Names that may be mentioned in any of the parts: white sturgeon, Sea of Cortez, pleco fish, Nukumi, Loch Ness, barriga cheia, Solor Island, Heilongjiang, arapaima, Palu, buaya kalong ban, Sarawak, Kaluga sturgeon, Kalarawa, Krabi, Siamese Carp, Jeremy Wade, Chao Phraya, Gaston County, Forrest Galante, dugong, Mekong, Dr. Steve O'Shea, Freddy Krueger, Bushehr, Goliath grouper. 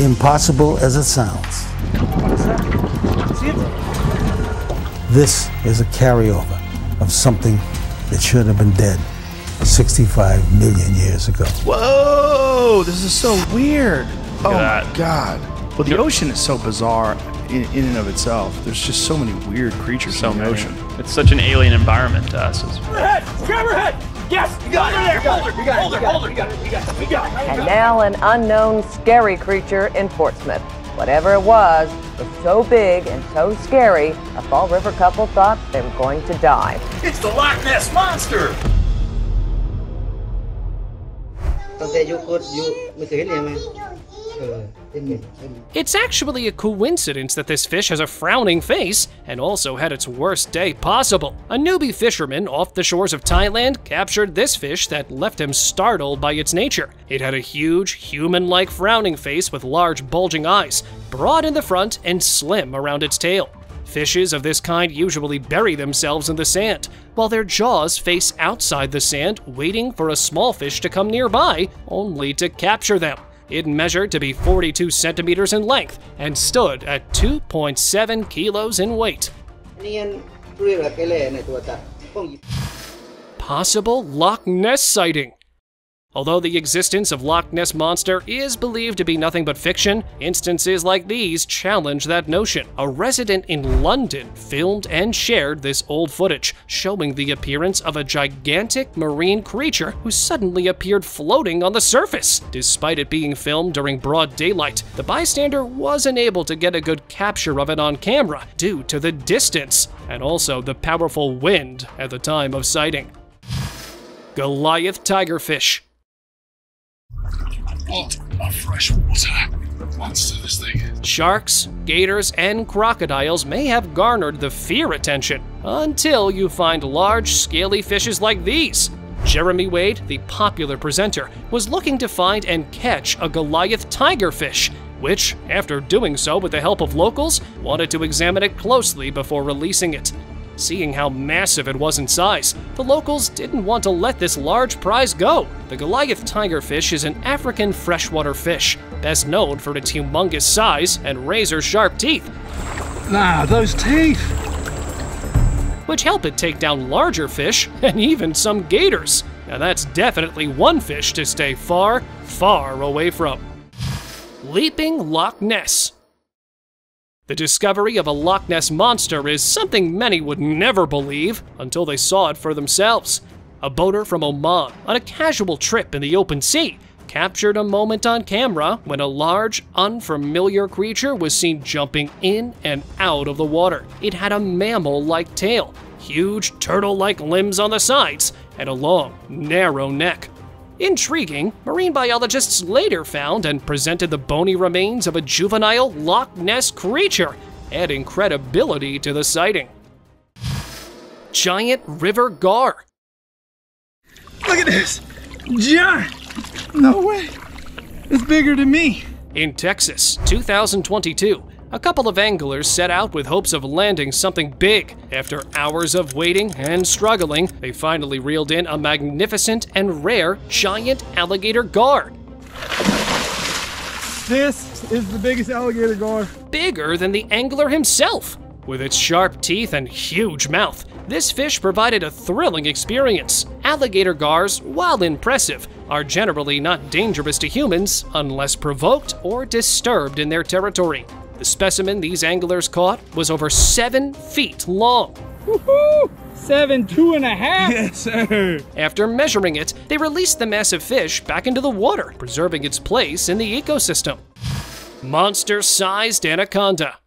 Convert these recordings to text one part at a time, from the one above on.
impossible as it sounds. This is a carryover of something that should have been dead 65 million years ago. Whoa! This is so weird. Oh my God. Well, the ocean is so bizarre in and of itself. There's just so many weird creatures in the ocean. It's such an alien environment to us. Grab her head! Yes, you got her there! Hold her! And now an unknown scary creature in Portsmouth. Whatever it was so big and so scary, a Fall River couple thought they were going to die. It's the Loch Ness Monster! It's actually a coincidence that this fish has a frowning face and also had its worst day possible. A newbie fisherman off the shores of Thailand captured this fish that left him startled by its nature. It had a huge, human-like frowning face with large bulging eyes, broad in the front and slim around its tail. Fishes of this kind usually bury themselves in the sand, while their jaws face outside the sand, waiting for a small fish to come nearby, only to capture them. It measured to be 42 centimeters in length and stood at 2.7 kilos in weight. Possible Loch Ness sighting. Although the existence of Loch Ness Monster is believed to be nothing but fiction, instances like these challenge that notion. A resident in London filmed and shared this old footage, showing the appearance of a gigantic marine creature who suddenly appeared floating on the surface. Despite it being filmed during broad daylight, the bystander wasn't able to get a good capture of it on camera due to the distance and also the powerful wind at the time of sighting. Goliath Tigerfish. Lot of fresh water. Monster, this thing. Sharks, gators, and crocodiles may have garnered the fear attention until you find large, scaly fishes like these. Jeremy Wade, the popular presenter, was looking to find and catch a Goliath tigerfish, which, after doing so with the help of locals, wanted to examine it closely before releasing it. Seeing how massive it was in size, the locals didn't want to let this large prize go. The Goliath tigerfish is an African freshwater fish, best known for its humongous size and razor-sharp teeth. Ah, those teeth! Which help it take down larger fish and even some gators. Now that's definitely one fish to stay far, far away from. Leaping Loch Ness. The discovery of a Loch Ness monster is something many would never believe until they saw it for themselves. A boater from Oman, on a casual trip in the open sea, captured a moment on camera when a large, unfamiliar creature was seen jumping in and out of the water. It had a mammal-like tail, huge turtle-like limbs on the sides, and a long, narrow neck. Intriguing, marine biologists later found and presented the bony remains of a juvenile Loch Ness creature, adding credibility to the sighting. Giant river gar. Look at this! Giant! No way! It's bigger than me! In Texas, 2022, a couple of anglers set out with hopes of landing something big. After hours of waiting and struggling, they finally reeled in a magnificent and rare giant alligator gar. This is the biggest alligator gar. Bigger than the angler himself. With its sharp teeth and huge mouth, this fish provided a thrilling experience. Alligator gars, while impressive, are generally not dangerous to humans unless provoked or disturbed in their territory. The specimen these anglers caught was over 7 feet long. Woohoo! 7.5 feet! Yes, sir! After measuring it, they released the massive fish back into the water, preserving its place in the ecosystem. Monster-sized anaconda.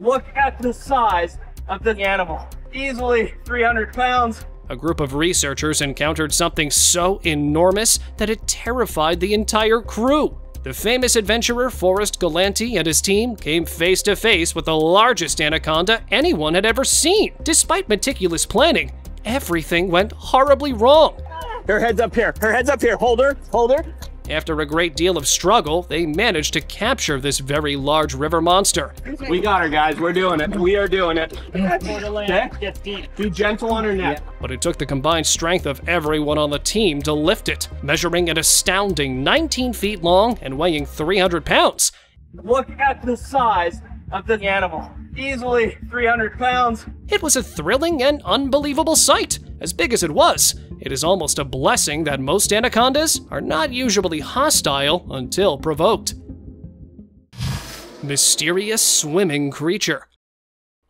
Look at the size of this animal. Easily 300 pounds. A group of researchers encountered something so enormous that it terrified the entire crew. The famous adventurer Forrest Galante and his team came face to face with the largest anaconda anyone had ever seen. Despite meticulous planning, everything went horribly wrong. Her head's up here, hold her, After a great deal of struggle, they managed to capture this very large river monster. We got her, guys. We're doing it. We are doing it. Okay? Be gentle on her neck. But it took the combined strength of everyone on the team to lift it, measuring an astounding 19 feet long and weighing 300 pounds. Look at the size of this animal. Easily 300 pounds. It was a thrilling and unbelievable sight. As big as it was, it is almost a blessing that most anacondas are not usually hostile until provoked. Mysterious swimming creature.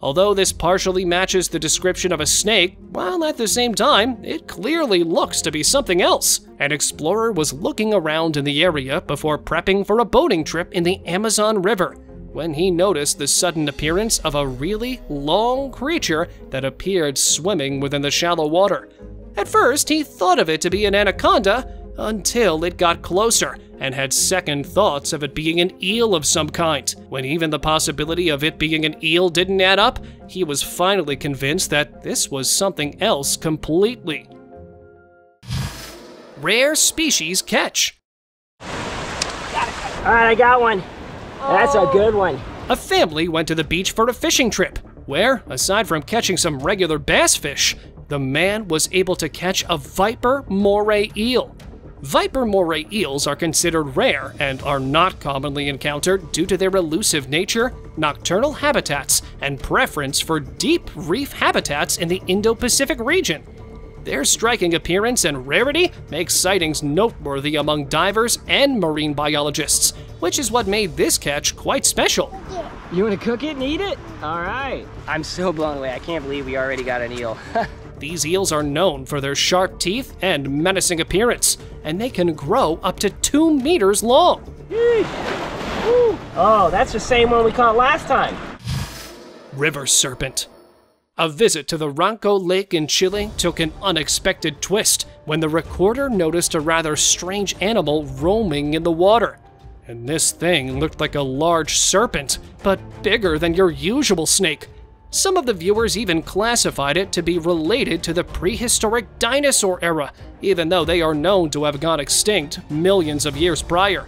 Although this partially matches the description of a snake, while at the same time, it clearly looks to be something else. An explorer was looking around in the area before prepping for a boating trip in the Amazon River, when he noticed the sudden appearance of a really long creature that appeared swimming within the shallow water. At first, he thought of it to be an anaconda until it got closer and had second thoughts of it being an eel of some kind. When even the possibility of it being an eel didn't add up, he was finally convinced that this was something else completely. Rare species catch. All right, I got one. That's a good one. A family went to the beach for a fishing trip, where, aside from catching some regular bass fish, the man was able to catch a viper moray eel. Viper moray eels are considered rare and are not commonly encountered due to their elusive nature, nocturnal habitats, and preference for deep reef habitats in the Indo-Pacific region. Their striking appearance and rarity make sightings noteworthy among divers and marine biologists, which is what made this catch quite special. You want to cook it and eat it? All right. I'm so blown away. I can't believe we already got an eel. These eels are known for their sharp teeth and menacing appearance, and they can grow up to 2 meters long. Oh, that's the same one we caught last time. River serpent. A visit to the Ronco Lake in Chile took an unexpected twist when the recorder noticed a rather strange animal roaming in the water. And this thing looked like a large serpent, but bigger than your usual snake. Some of the viewers even classified it to be related to the prehistoric dinosaur era, even though they are known to have gone extinct millions of years prior.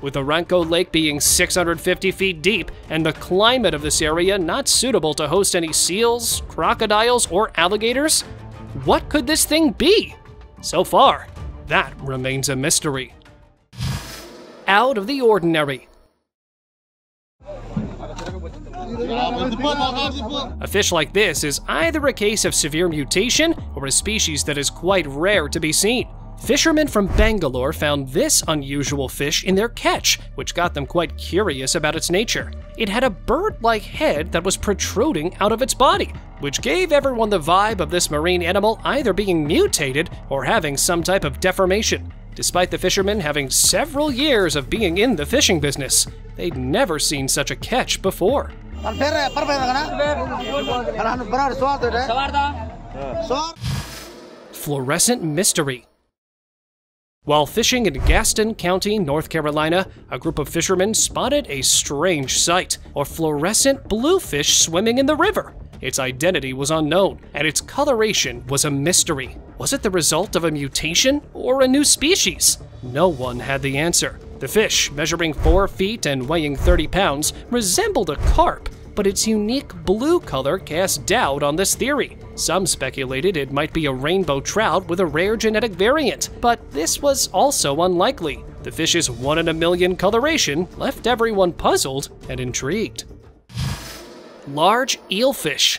With the Ronco Lake being 650 feet deep and the climate of this area not suitable to host any seals, crocodiles, or alligators, what could this thing be? So far, that remains a mystery. Out of the ordinary. A fish like this is either a case of severe mutation or a species that is quite rare to be seen. Fishermen from Bangalore found this unusual fish in their catch, which got them quite curious about its nature. It had a bird-like head that was protruding out of its body, which gave everyone the vibe of this marine animal either being mutated or having some type of deformation. Despite the fishermen having several years of being in the fishing business, they'd never seen such a catch before. Fluorescent mystery. While fishing in Gaston County, North Carolina, a group of fishermen spotted a strange sight, or fluorescent bluefish swimming in the river. Its identity was unknown, and its coloration was a mystery. Was it the result of a mutation or a new species? No one had the answer. The fish, measuring 4 feet and weighing 30 pounds, resembled a carp, but its unique blue color cast doubt on this theory. Some speculated it might be a rainbow trout with a rare genetic variant, but this was also unlikely. The fish's 1 in a million coloration left everyone puzzled and intrigued. Large eelfish.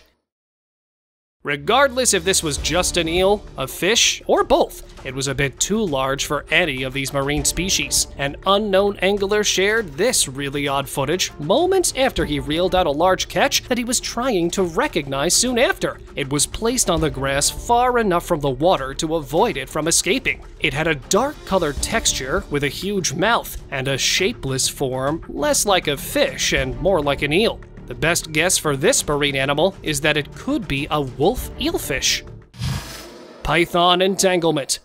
Regardless if this was just an eel, a fish, or both, it was a bit too large for any of these marine species. An unknown angler shared this really odd footage moments after he reeled out a large catch that he was trying to recognize soon after. It was placed on the grass far enough from the water to avoid it from escaping. It had a dark-colored texture with a huge mouth and a shapeless form, less like a fish and more like an eel. The best guess for this marine animal is that it could be a wolf eelfish. Python entanglement.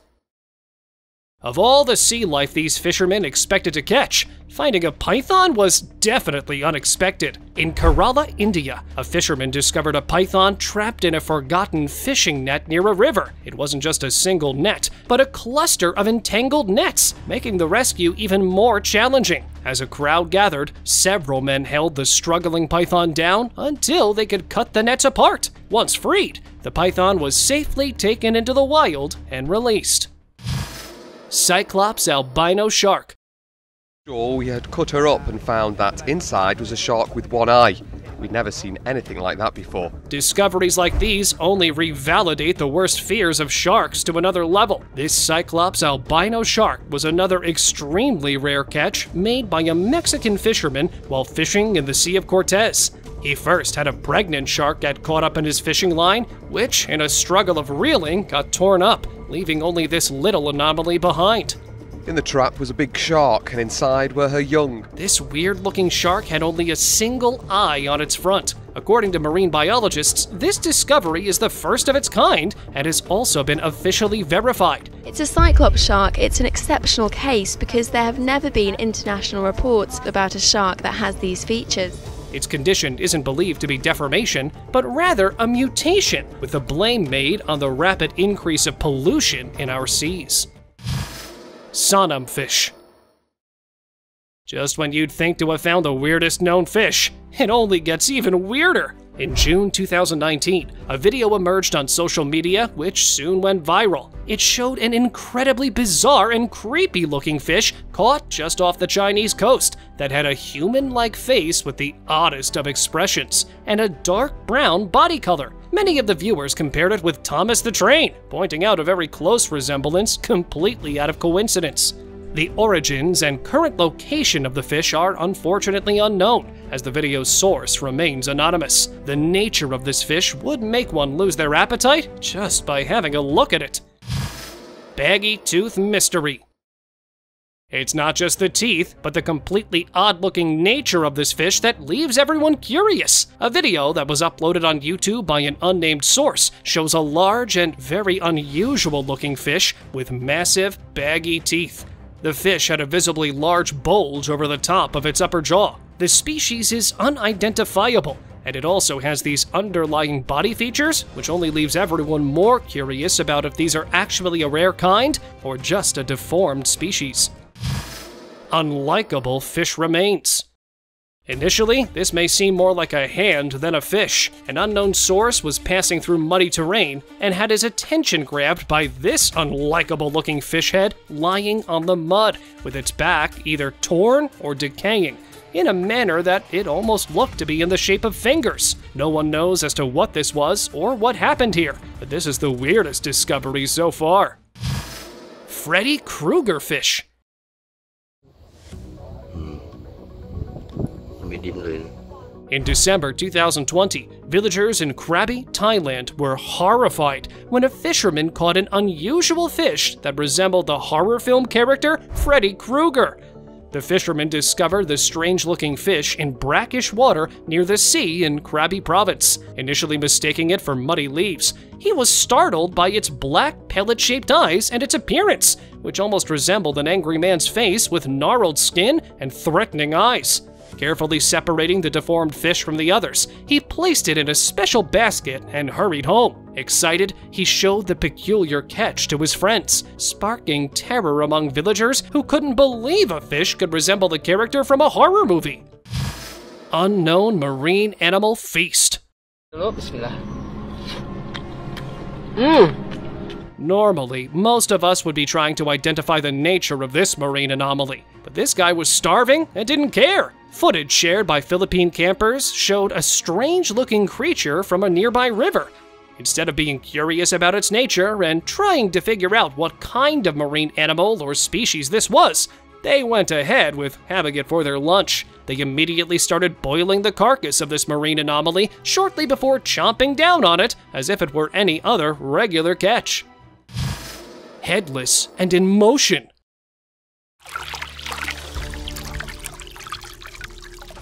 Of all the sea life these fishermen expected to catch, finding a python was definitely unexpected. In Kerala, India, a fisherman discovered a python trapped in a forgotten fishing net near a river. It wasn't just a single net, but a cluster of entangled nets, making the rescue even more challenging. As a crowd gathered, several men held the struggling python down until they could cut the nets apart. Once freed, the python was safely taken into the wild and released. Cyclops albino shark. We had cut her up and found that inside was a shark with one eye. We'd never seen anything like that before. Discoveries like these only revalidate the worst fears of sharks to another level. This Cyclops albino shark was another extremely rare catch made by a Mexican fisherman while fishing in the Sea of Cortez. He first had a pregnant shark get caught up in his fishing line, which, in a struggle of reeling, got torn up, leaving only this little anomaly behind. In the trap was a big shark, and inside were her young. This weird-looking shark had only a single eye on its front. According to marine biologists, this discovery is the first of its kind and has also been officially verified. It's a cyclops shark. It's an exceptional case because there have never been international reports about a shark that has these features. Its condition isn't believed to be deformation, but rather a mutation, with the blame made on the rapid increase of pollution in our seas. Sonom fish. Just when you'd think to have found the weirdest known fish, it only gets even weirder. In June 2019, a video emerged on social media which soon went viral. It showed an incredibly bizarre and creepy-looking fish caught just off the Chinese coast that had a human-like face with the oddest of expressions and a dark brown body color. Many of the viewers compared it with Thomas the Train, pointing out a very close resemblance completely out of coincidence. The origins and current location of the fish are unfortunately unknown, as the video's source remains anonymous. The nature of this fish would make one lose their appetite just by having a look at it. Baggy tooth mystery. It's not just the teeth, but the completely odd-looking nature of this fish that leaves everyone curious. A video that was uploaded on YouTube by an unnamed source shows a large and very unusual-looking fish with massive, baggy teeth. The fish had a visibly large bulge over the top of its upper jaw. The species is unidentifiable, and it also has these underlying body features, which only leaves everyone more curious about if these are actually a rare kind or just a deformed species. Unlikable fish remains. Initially, this may seem more like a hand than a fish. An unknown source was passing through muddy terrain and had his attention grabbed by this unlikable-looking fish head lying on the mud, with its back either torn or decaying, in a manner that it almost looked to be in the shape of fingers. No one knows as to what this was or what happened here, but this is the weirdest discovery so far. Freddy Krueger fish. In December 2020, villagers in Krabi, Thailand were horrified when a fisherman caught an unusual fish that resembled the horror film character Freddy Krueger. The fishermen discovered the strange-looking fish in brackish water near the sea in Krabi province, initially mistaking it for muddy leaves. He was startled by its black, pellet-shaped eyes and its appearance, which almost resembled an angry man's face with gnarled skin and threatening eyes. Carefully separating the deformed fish from the others, he placed it in a special basket and hurried home. Excited, he showed the peculiar catch to his friends, sparking terror among villagers who couldn't believe a fish could resemble the character from a horror movie. Unknown marine animal feast. Normally, most of us would be trying to identify the nature of this marine anomaly, but this guy was starving and didn't care. Footage shared by Philippine campers showed a strange-looking creature from a nearby river. Instead of being curious about its nature and trying to figure out what kind of marine animal or species this was, they went ahead with having it for their lunch. They immediately started boiling the carcass of this marine anomaly shortly before chomping down on it as if it were any other regular catch. Headless and in motion.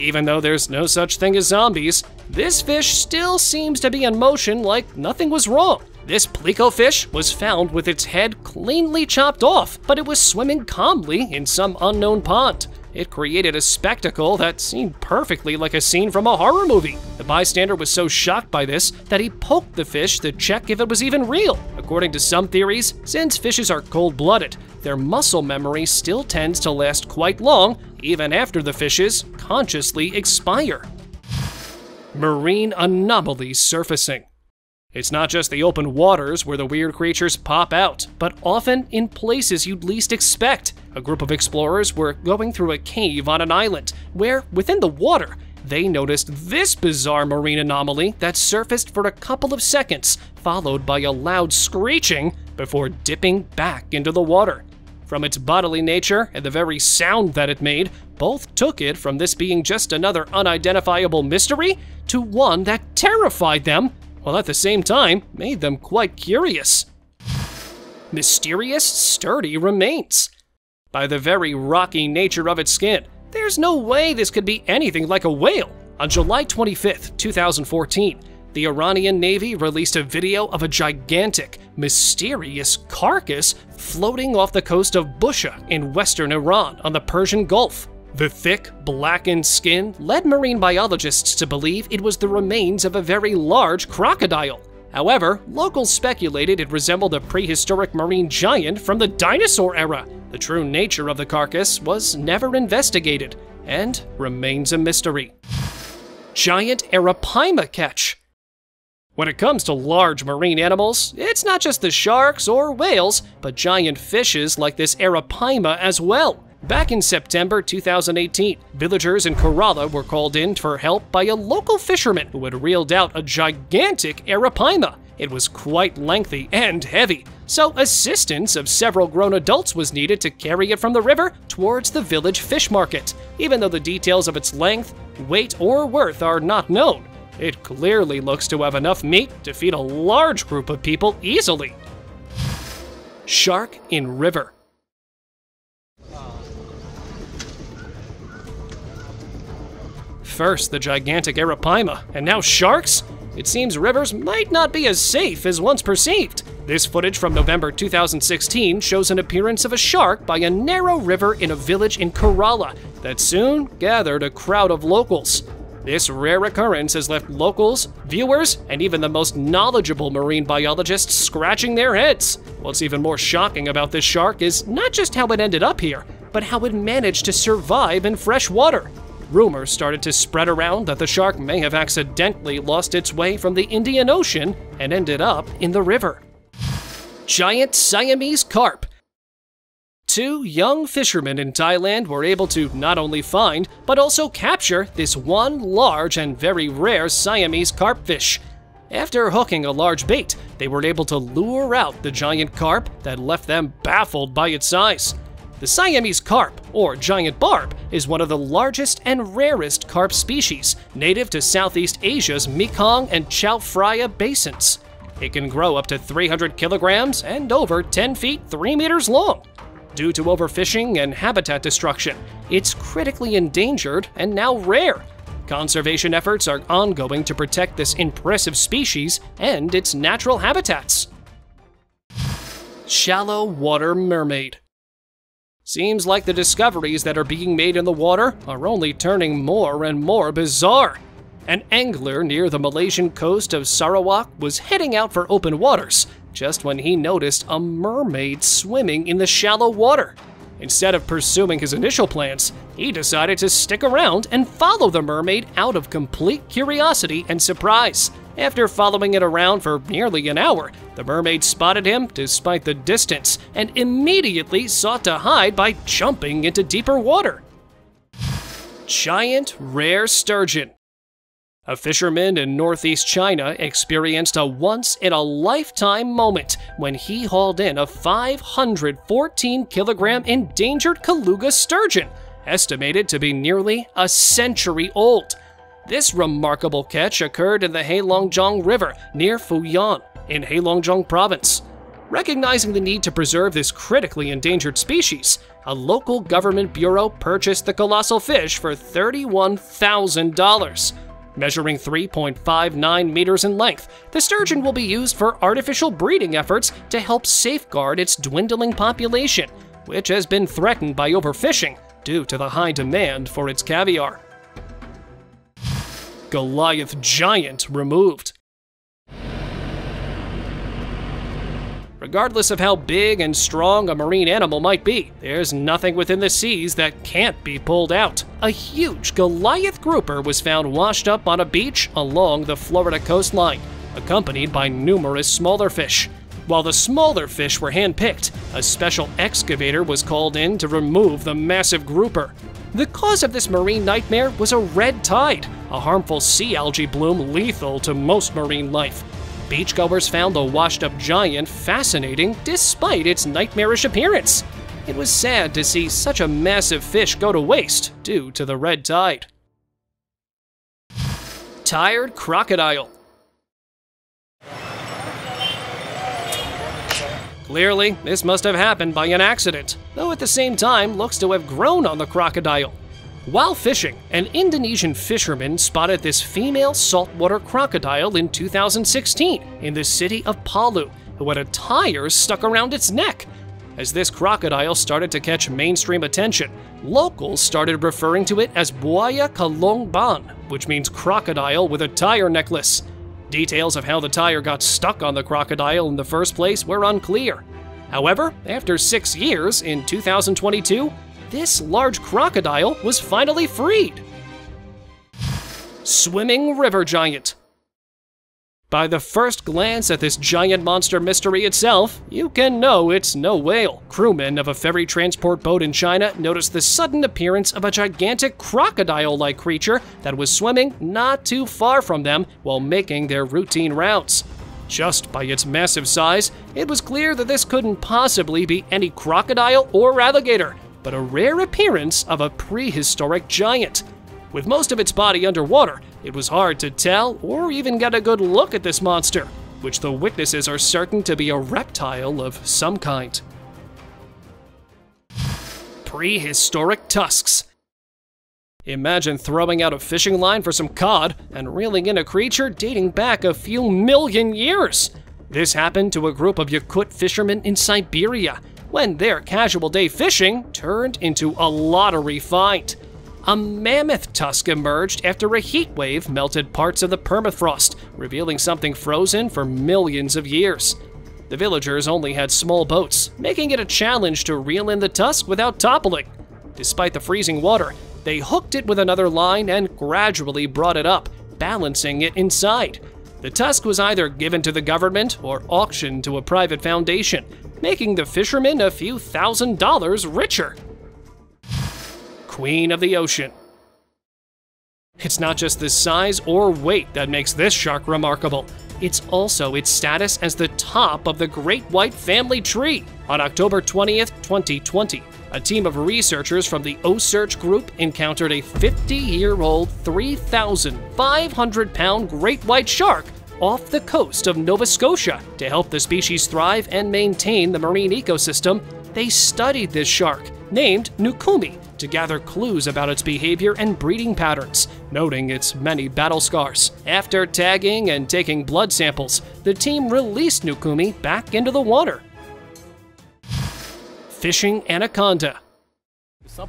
Even though there's no such thing as zombies, this fish still seems to be in motion like nothing was wrong. This pleco fish was found with its head cleanly chopped off, but it was swimming calmly in some unknown pond. It created a spectacle that seemed perfectly like a scene from a horror movie. The bystander was so shocked by this that he poked the fish to check if it was even real. According to some theories, since fishes are cold-blooded, their muscle memory still tends to last quite long, even after the fishes consciously expire. Marine anomalies surfacing. It's not just the open waters where the weird creatures pop out, but often in places you'd least expect. A group of explorers were going through a cave on an island where, within the water, they noticed this bizarre marine anomaly that surfaced for a couple of seconds, followed by a loud screeching before dipping back into the water. From its bodily nature and the very sound that it made, both took it from this being just another unidentifiable mystery to one that terrified them, while at the same time made them quite curious. Mysterious, sturdy remains. By the very rocky nature of its skin, there's no way this could be anything like a whale. On July 25th, 2014, the Iranian Navy released a video of a gigantic, mysterious carcass floating off the coast of Bushehr in western Iran on the Persian Gulf. The thick, blackened skin led marine biologists to believe it was the remains of a very large crocodile. However, locals speculated it resembled a prehistoric marine giant from the dinosaur era. The true nature of the carcass was never investigated and remains a mystery. Giant arapaima catch. When it comes to large marine animals, it's not just the sharks or whales, but giant fishes like this arapaima as well. Back in September 2018, villagers in Kerala were called in for help by a local fisherman who had reeled out a gigantic arapaima. It was quite lengthy and heavy, so assistance of several grown adults was needed to carry it from the river towards the village fish market. Even though the details of its length, weight, or worth are not known, it clearly looks to have enough meat to feed a large group of people easily. Shark in river. First, the gigantic arapaima, and now sharks? It seems rivers might not be as safe as once perceived. This footage from November 2016 shows an appearance of a shark by a narrow river in a village in Kerala that soon gathered a crowd of locals. This rare occurrence has left locals, viewers, and even the most knowledgeable marine biologists scratching their heads. What's even more shocking about this shark is not just how it ended up here, but how it managed to survive in fresh water. Rumors started to spread around that the shark may have accidentally lost its way from the Indian Ocean and ended up in the river. Giant Siamese carp. Two young fishermen in Thailand were able to not only find, but also capture this one large and very rare Siamese carp fish. After hooking a large bait, they were able to lure out the giant carp that left them baffled by its size. The Siamese carp, or giant barb, is one of the largest and rarest carp species, native to Southeast Asia's Mekong and Chao Phraya basins. It can grow up to 300 kilograms and over 10 feet 3 meters long. Due to overfishing and habitat destruction, it's critically endangered and now rare. Conservation efforts are ongoing to protect this impressive species and its natural habitats. Shallow water mermaid. Seems like the discoveries that are being made in the water are only turning more and more bizarre. An angler near the Malaysian coast of Sarawak was heading out for open waters just when he noticed a mermaid swimming in the shallow water. Instead of pursuing his initial plans, he decided to stick around and follow the mermaid out of complete curiosity and surprise. After following it around for nearly an hour, the mermaid spotted him despite the distance and immediately sought to hide by jumping into deeper water. Giant rare sturgeon. A fisherman in northeast China experienced a once-in-a-lifetime moment when he hauled in a 514-kilogram endangered Kaluga sturgeon, estimated to be nearly a century old. This remarkable catch occurred in the Heilongjiang River near Fujian in Heilongjiang Province. Recognizing the need to preserve this critically endangered species, a local government bureau purchased the colossal fish for $31,000. Measuring 3.59 meters in length, the sturgeon will be used for artificial breeding efforts to help safeguard its dwindling population, which has been threatened by overfishing due to the high demand for its caviar. Goliath giant removed. Regardless of how big and strong a marine animal might be, there's nothing within the seas that can't be pulled out. A huge Goliath grouper was found washed up on a beach along the Florida coastline, accompanied by numerous smaller fish. While the smaller fish were handpicked, a special excavator was called in to remove the massive grouper. The cause of this marine nightmare was a red tide, a harmful sea algae bloom lethal to most marine life. Beachgoers found the washed-up giant fascinating despite its nightmarish appearance. It was sad to see such a massive fish go to waste due to the red tide. Tired crocodile. Clearly, this must have happened by an accident, though at the same time looks to have grown on the crocodile. While fishing, an Indonesian fisherman spotted this female saltwater crocodile in 2016 in the city of Palu, who had a tire stuck around its neck. As this crocodile started to catch mainstream attention, locals started referring to it as buaya kalong ban, which means crocodile with a tire necklace. Details of how the tire got stuck on the crocodile in the first place were unclear. However, after 6 years, in 2022, this large crocodile was finally freed. Swimming river giant. By the first glance at this giant monster mystery itself, you can know it's no whale. Crewmen of a ferry transport boat in China noticed the sudden appearance of a gigantic crocodile-like creature that was swimming not too far from them while making their routine rounds. Just by its massive size, it was clear that this couldn't possibly be any crocodile or alligator, but a rare appearance of a prehistoric giant. With most of its body underwater, it was hard to tell or even get a good look at this monster, which the witnesses are certain to be a reptile of some kind. Prehistoric tusks. Imagine throwing out a fishing line for some cod and reeling in a creature dating back a few million years. This happened to a group of Yakut fishermen in Siberia, when their casual day fishing turned into a lottery find. A mammoth tusk emerged after a heat wave melted parts of the permafrost, revealing something frozen for millions of years. The villagers only had small boats, making it a challenge to reel in the tusk without toppling. Despite the freezing water, they hooked it with another line and gradually brought it up, balancing it inside. The tusk was either given to the government or auctioned to a private foundation, making the fishermen a few $1,000s richer. Queen of the ocean. It's not just the size or weight that makes this shark remarkable. It's also its status as the top of the great white family tree. On October 20th, 2020, a team of researchers from the OCEARCH group encountered a 50-year-old 3,500-pound great white shark off the coast of Nova Scotia. To help the species thrive and maintain the marine ecosystem, they studied this shark, named Nukumi, to gather clues about its behavior and breeding patterns, noting its many battle scars. After tagging and taking blood samples, the team released Nukumi back into the water. Fishing anaconda. Fishing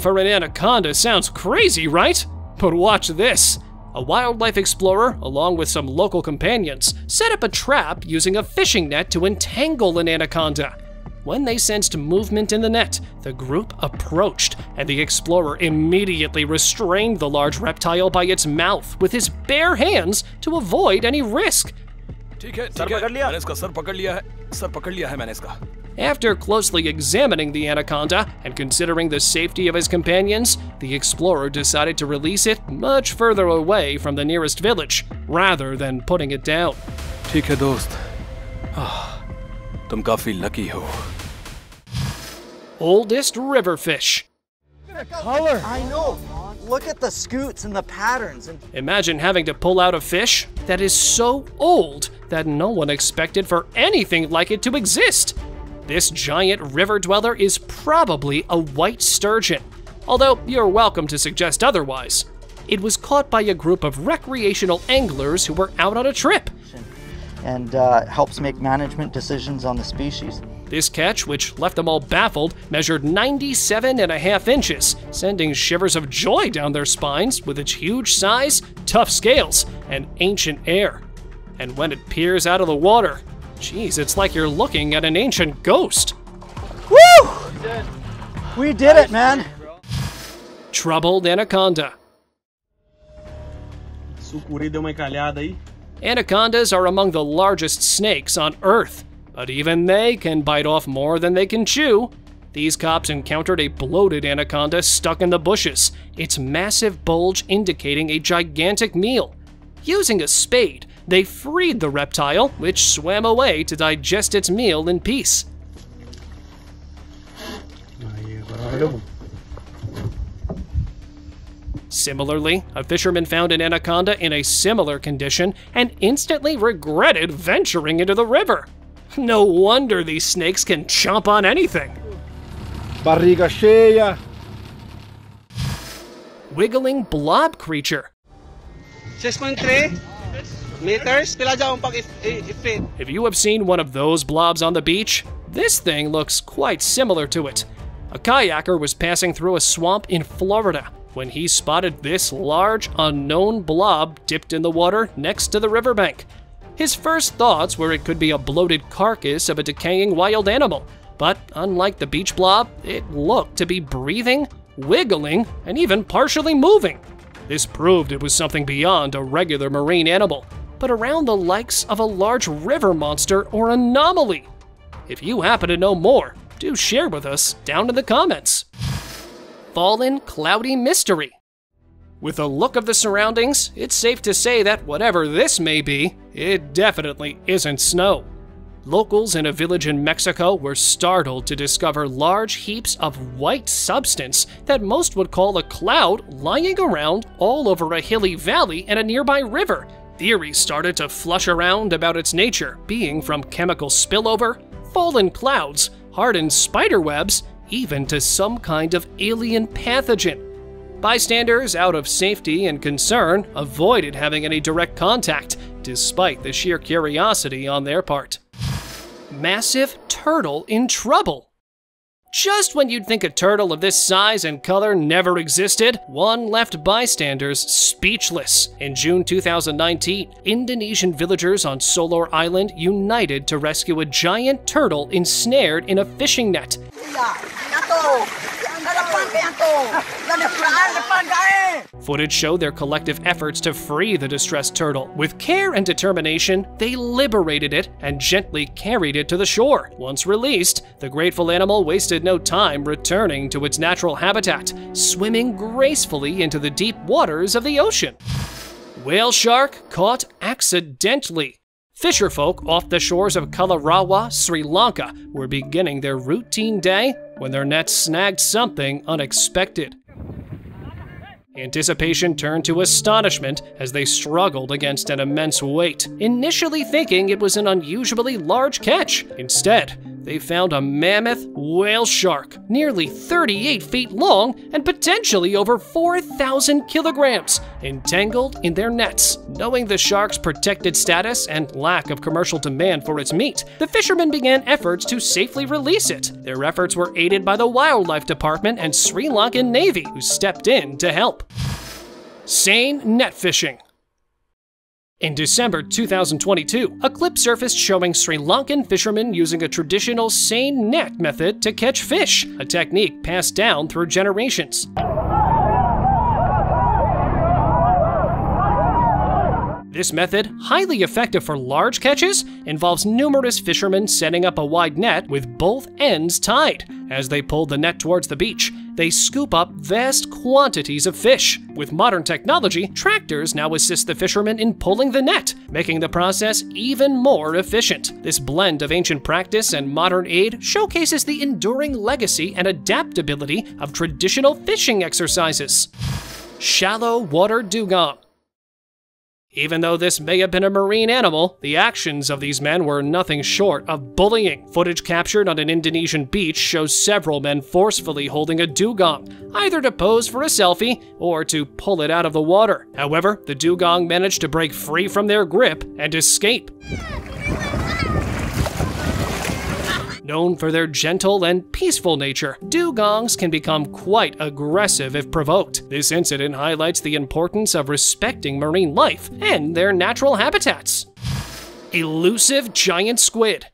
for an anaconda sounds crazy, right? But watch this. A wildlife explorer, along with some local companions, set up a trap using a fishing net to entangle an anaconda. When they sensed movement in the net, the group approached, and the explorer immediately restrained the large reptile by its mouth with his bare hands to avoid any risk. After closely examining the anaconda and considering the safety of his companions, the explorer decided to release it much further away from the nearest village, rather than putting it down. Okay, dost. Tum kafi lucky ho. Oldest river fish. Color. I know. Look at the scoots and the patterns. Imagine having to pull out a fish that is so old that no one expected for anything like it to exist. This giant river dweller is probably a white sturgeon. although you're welcome to suggest otherwise. It was caught by a group of recreational anglers who were out on a trip. And helps make management decisions on the species. This catch, which left them all baffled, measured 97.5 inches, sending shivers of joy down their spines with its huge size, tough scales, and ancient air. And when it peers out of the water, geez, it's like you're looking at an ancient ghost. Woo! We did it, man! Troubled anaconda. Anacondas are among the largest snakes on Earth, but even they can bite off more than they can chew. These cops encountered a bloated anaconda stuck in the bushes, its massive bulge indicating a gigantic meal. Using a spade, they freed the reptile, which swam away to digest its meal in peace. Similarly, a fisherman found an anaconda in a similar condition and instantly regretted venturing into the river. No wonder these snakes can chomp on anything. Barriga cheia. Wiggling blob creature. 6.3 meters. If you have seen one of those blobs on the beach, this thing looks quite similar to it. A kayaker was passing through a swamp in Florida when he spotted this large, unknown blob dipped in the water next to the riverbank. His first thoughts were it could be a bloated carcass of a decaying wild animal, but unlike the beach blob, it looked to be breathing, wiggling, and even partially moving. This proved it was something beyond a regular marine animal, but around the likes of a large river monster or anomaly. If you happen to know more, do share with us down in the comments. Fallen cloudy mystery. With a look of the surroundings, it's safe to say that whatever this may be, it definitely isn't snow. Locals in a village in Mexico were startled to discover large heaps of white substance that most would call a cloud lying around all over a hilly valley and a nearby river. Theories started to flush around about its nature, being from chemical spillover, fallen clouds, hardened spiderwebs, even to some kind of alien pathogen. Bystanders, out of safety and concern, avoided having any direct contact, despite the sheer curiosity on their part. Massive turtle in trouble. Just when you'd think a turtle of this size and color never existed, one left bystanders speechless. In June 2019, Indonesian villagers on Solor Island united to rescue a giant turtle ensnared in a fishing net. Footage showed their collective efforts to free the distressed turtle. With care and determination, they liberated it and gently carried it to the shore. Once released, the grateful animal wasted no time returning to its natural habitat, swimming gracefully into the deep waters of the ocean. Whale shark caught accidentally. Fisherfolk off the shores of Kalarawa, Sri Lanka, were beginning their routine day when their nets snagged something unexpected. Anticipation turned to astonishment as they struggled against an immense weight, initially thinking it was an unusually large catch. Instead, they found a mammoth whale shark, nearly 38 feet long and potentially over 4,000 kilograms, entangled in their nets. Knowing the shark's protected status and lack of commercial demand for its meat, the fishermen began efforts to safely release it. Their efforts were aided by the Wildlife Department and Sri Lankan Navy, who stepped in to help. Seine net fishing. In December 2022, a clip surfaced showing Sri Lankan fishermen using a traditional seine net method to catch fish, a technique passed down through generations. This method, highly effective for large catches, involves numerous fishermen setting up a wide net with both ends tied. As they pull the net towards the beach, they scoop up vast quantities of fish. With modern technology, tractors now assist the fishermen in pulling the net, making the process even more efficient. This blend of ancient practice and modern aid showcases the enduring legacy and adaptability of traditional fishing exercises. Shallow water dugong. Even though this may have been a marine animal, the actions of these men were nothing short of bullying. Footage captured on an Indonesian beach shows several men forcefully holding a dugong, either to pose for a selfie or to pull it out of the water. However, the dugong managed to break free from their grip and escape. Known for their gentle and peaceful nature, dugongs can become quite aggressive if provoked. This incident highlights the importance of respecting marine life and their natural habitats. Elusive giant squid.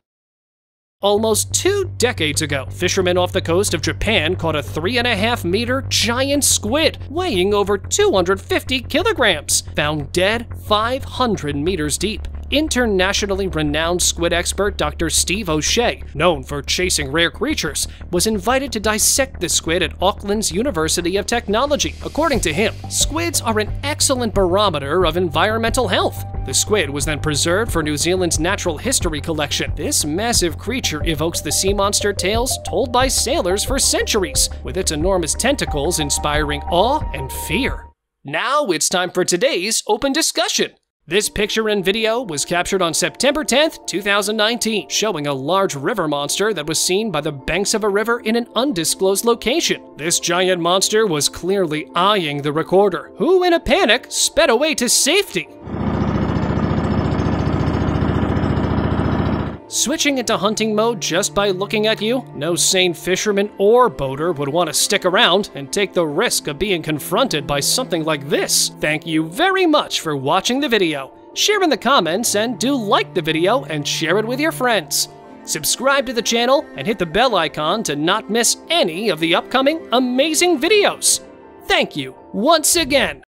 Almost 2 decades ago, fishermen off the coast of Japan caught a 3.5-meter giant squid weighing over 250 kilograms, found dead 500 meters deep. Internationally renowned squid expert Dr. Steve O'Shea, known for chasing rare creatures, was invited to dissect the squid at Auckland's University of Technology. According to him, squids are an excellent barometer of environmental health. The squid was then preserved for New Zealand's Natural History Collection. This massive creature evokes the sea monster tales told by sailors for centuries, with its enormous tentacles inspiring awe and fear. Now it's time for today's open discussion. This picture and video was captured on September 10th, 2019, showing a large river monster that was seen by the banks of a river in an undisclosed location. This giant monster was clearly eyeing the recorder, who in a panic sped away to safety. Switching into hunting mode just by looking at you? No sane fisherman or boater would want to stick around and take the risk of being confronted by something like this. Thank you very much for watching the video. Share in the comments and do like the video and share it with your friends. Subscribe to the channel and hit the bell icon to not miss any of the upcoming amazing videos. Thank you once again.